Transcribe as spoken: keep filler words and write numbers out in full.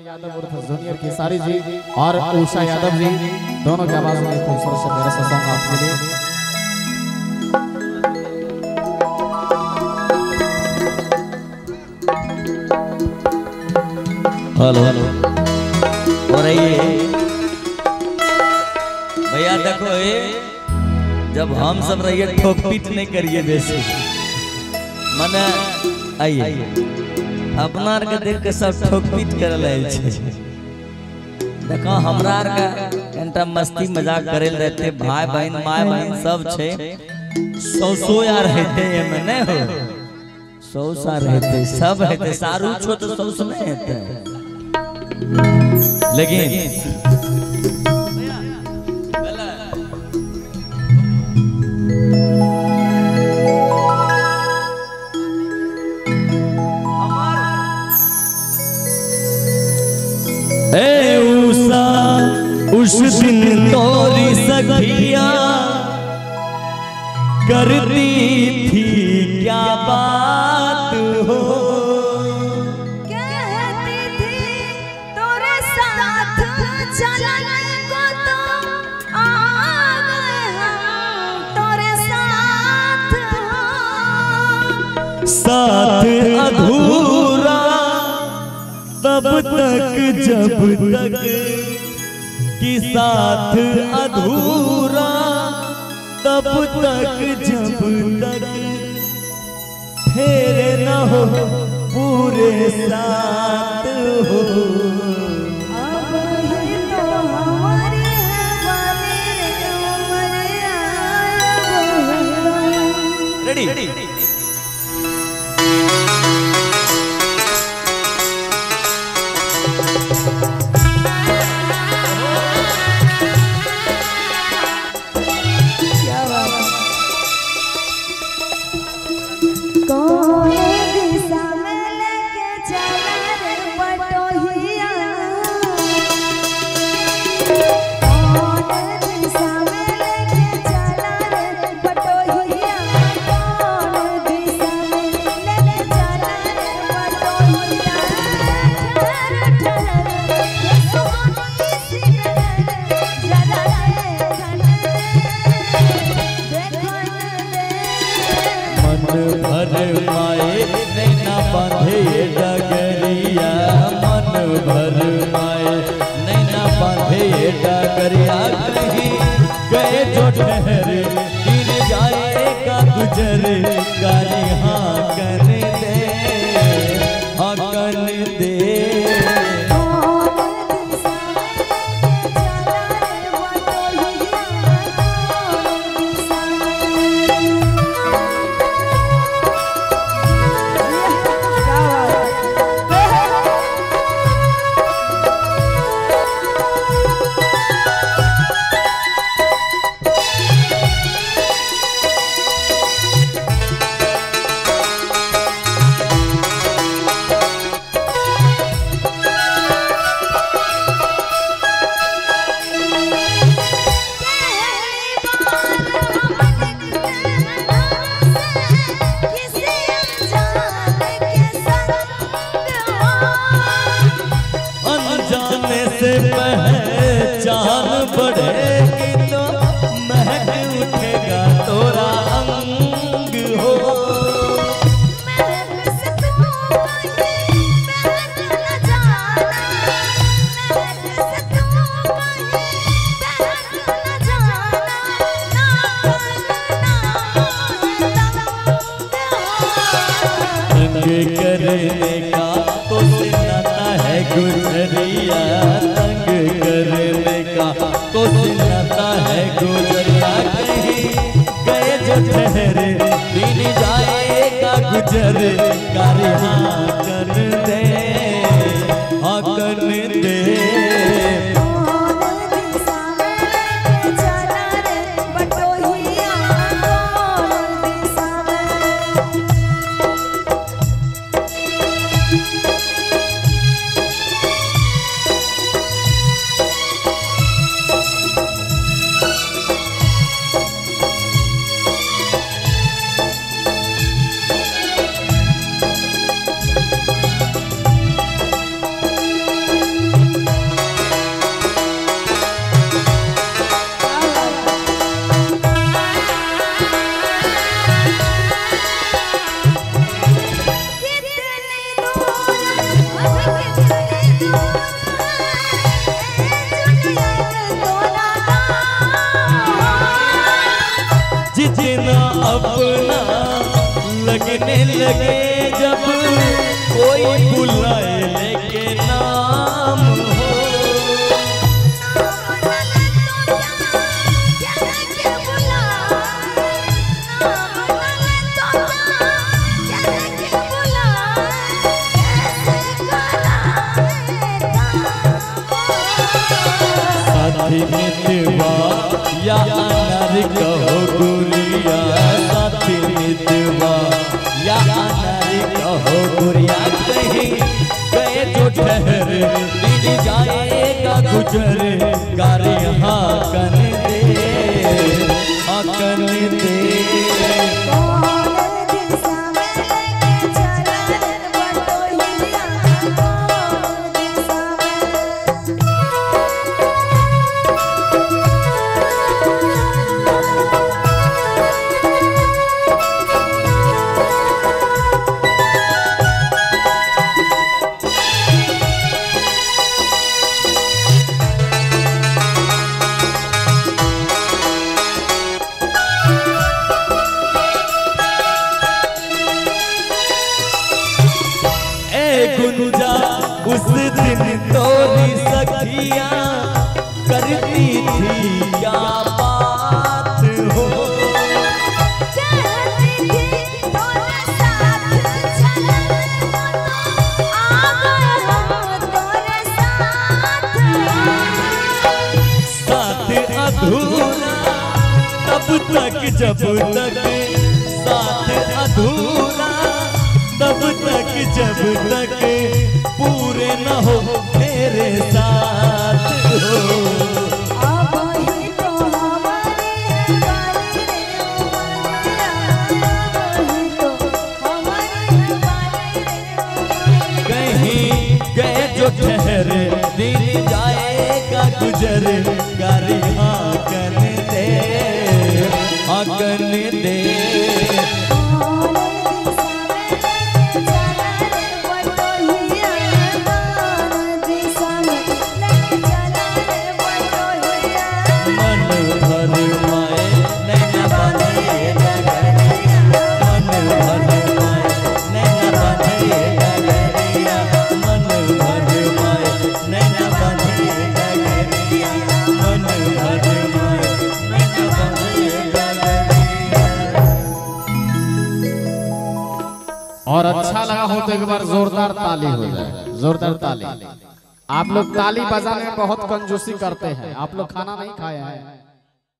यादव और जूनियर केसारी जी और उषा यादव जी दोनों की आवाज में खूबसूरत से मेरा सॉन्ग आपके लिए। हेलो हेलो और ये भैया देखो ये जब हम सब रहिए तो पीट नहीं करिए जैसे मने आइए अपना के देख के सब ठोक पीट कर देखो हमरा का मस्ती मजाक करे रहते भाई बहन माय बहन सब छे सौ सौ यार रहते में नहीं हो सौ सा रहते सब रहते सारू छो तो सौ सौ नहीं रहते लेकिन उस दिन तोरी सखिया करती थी क्या बात हो कहती थी तोरे साथ चलने को तो आग हम तोरे साथ हो साथ अधूरा तब तक जब तक कि साथ अधूरा तब तक जब तक फेरे न हो पूरे साथ हो अब ही तो हमारी है बातें उम्र रेडी मितवा या अनर कहो गुरिया, साथी मितवा या अनर कहो गुरिया, कहीं गए जो ठहरे मिल जाएगा गुजरे गारी हाकन दे हाकन दे। उस दिन तोरी सखिया करती थी क्या बात हो, चलती थी दोनों साथ, चलन को तो आ गए हम दोनों साथ, साथ अधूरा तब तक जब तक, साथ अधूरा तब तक जब तक पूरे न हो मेरे साथ हो। और अच्छा लगा हो तो एक बार जोरदार ताली हो जाए, जोरदार ताली। आप लोग ताली बजाने में बहुत कंजूसी करते हैं, आप लोग खाना नहीं खाया है।